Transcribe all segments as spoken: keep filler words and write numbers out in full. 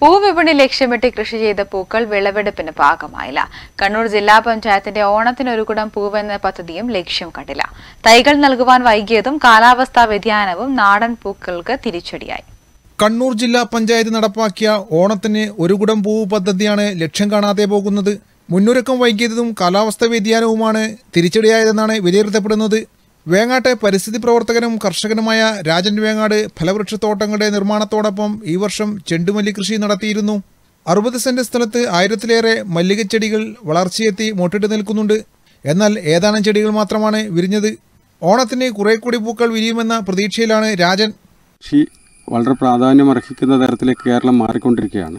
പൂവിപണി ലക്ഷ്യമിട്ട് കൃഷി ചെയ്ത പൂക്കൾ വിളവെടുപ്പിന് പാകമായില്ല. കണ്ണൂർ ജില്ലാ പഞ്ചായത്തിന്റെ ഓണത്തിനൊരുകുടം പൂവ് എന്ന പദ്ധതിയും ലക്ഷ്യം കണ്ടില്ല. തൈകൾ നൽകുവാൻ വൈകിയതും കാലാവസ്ഥാ വ്യതിയാനവും നാടൻ പൂക്കൾക്ക് തിരിച്ചടിയായി. കണ്ണൂർ ജില്ലാ പഞ്ചായത്ത് നടപ്പാക്കിയ ഓണത്തിന് ഒരുകുടം പൂവ് പദ്ധതിയാണ് ലക്ഷ്യം കാണാതെ പോകുന്നത്. മുന്നൊരുക്കം വൈകിയതും കാലാവസ്ഥാ വ്യതിയാനവുമാണ് തിരിച്ചടിയായതെന്നാണ് വിലയിരുത്തപ്പെടുന്നത്. വേങ്ങാട്ടെ പരിസ്ഥിതി പ്രവർത്തകനും കർഷകനുമായ രാജൻ വേങ്ങാട് ഫലവൃക്ഷത്തോട്ടങ്ങളുടെ നിർമ്മാണത്തോടൊപ്പം ഈ വർഷം ചെണ്ടുമല്ലി കൃഷി നടത്തിയിരുന്നു. അറുപത് സെന്റ് സ്ഥലത്ത് ആയിരത്തിലേറെ മല്ലികച്ചെടികൾ വളർച്ചയെത്തി മൊട്ടിട്ട് നിൽക്കുന്നുണ്ട്. എന്നാൽ ഏതാനും ചെടികൾ മാത്രമാണ് വിരിഞ്ഞത്. ഓണത്തിന് കുറെ കൂടി പൂക്കൾ വിരിയുമെന്ന പ്രതീക്ഷയിലാണ് രാജൻ. കൃഷി വളരെ പ്രാധാന്യമർഹിക്കുന്ന തരത്തിലേക്ക് കേരളം മാറിക്കൊണ്ടിരിക്കുകയാണ്.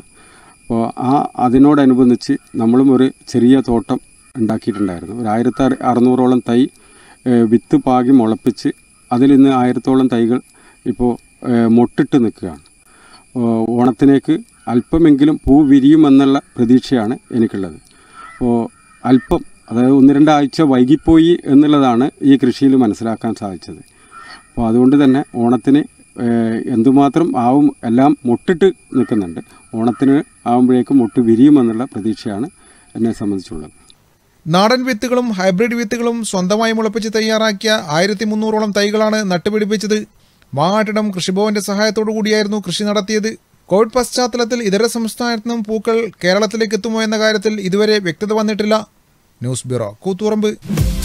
അപ്പോൾ ആ അതിനോടനുബന്ധിച്ച് നമ്മളും ഒരു ചെറിയ തോട്ടം ഉണ്ടാക്കിയിട്ടുണ്ടായിരുന്നു. ഒരു ആയിരത്തി അറുന്നൂറോളം തൈ വിത്ത് പാകി മുളപ്പിച്ച് അതിലിന്ന് ആയിരത്തോളം തൈകൾ ഇപ്പോൾ മൊട്ടിട്ട് നിൽക്കുകയാണ്. ഓണത്തിലേക്ക് അല്പമെങ്കിലും പൂ വിരിയുമെന്നുള്ള പ്രതീക്ഷയാണ് എനിക്കുള്ളത്. അപ്പോൾ അല്പം, അതായത് ഒന്ന് രണ്ടാഴ്ച വൈകിപ്പോയി എന്നുള്ളതാണ് ഈ കൃഷിയിൽ മനസ്സിലാക്കാൻ സാധിച്ചത്. അപ്പോൾ അതുകൊണ്ട് തന്നെ ഓണത്തിന് എന്തുമാത്രം ആവും, എല്ലാം മൊട്ടിട്ട് നിൽക്കുന്നുണ്ട്. ഓണത്തിന് ആവുമ്പോഴേക്കും മൊട്ട് വിരിയുമെന്നുള്ള പ്രതീക്ഷയാണ് എന്നെ സംബന്ധിച്ചുള്ളത്. നാടൻ വിത്തുകളും ഹൈബ്രിഡ് വിത്തുകളും സ്വന്തമായി മുളപ്പിച്ച് തയ്യാറാക്കിയ ആയിരത്തി മുന്നൂറോളം തൈകളാണ് നട്ടുപിടിപ്പിച്ചത്. മാട്ടിടം കൃഷിഭവന്റെ സഹായത്തോടു കൂടിയായിരുന്നു കൃഷി നടത്തിയത്. കോവിഡ് പശ്ചാത്തലത്തിൽ ഇതര സംസ്ഥാനത്തു നിന്നും പൂക്കൾ കേരളത്തിലേക്ക് എത്തുമോ എന്ന കാര്യത്തിൽ ഇതുവരെ വ്യക്തത വന്നിട്ടില്ല. News bureau, Koothuparamba.